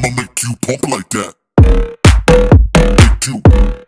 I'ma make you pump like that. Make you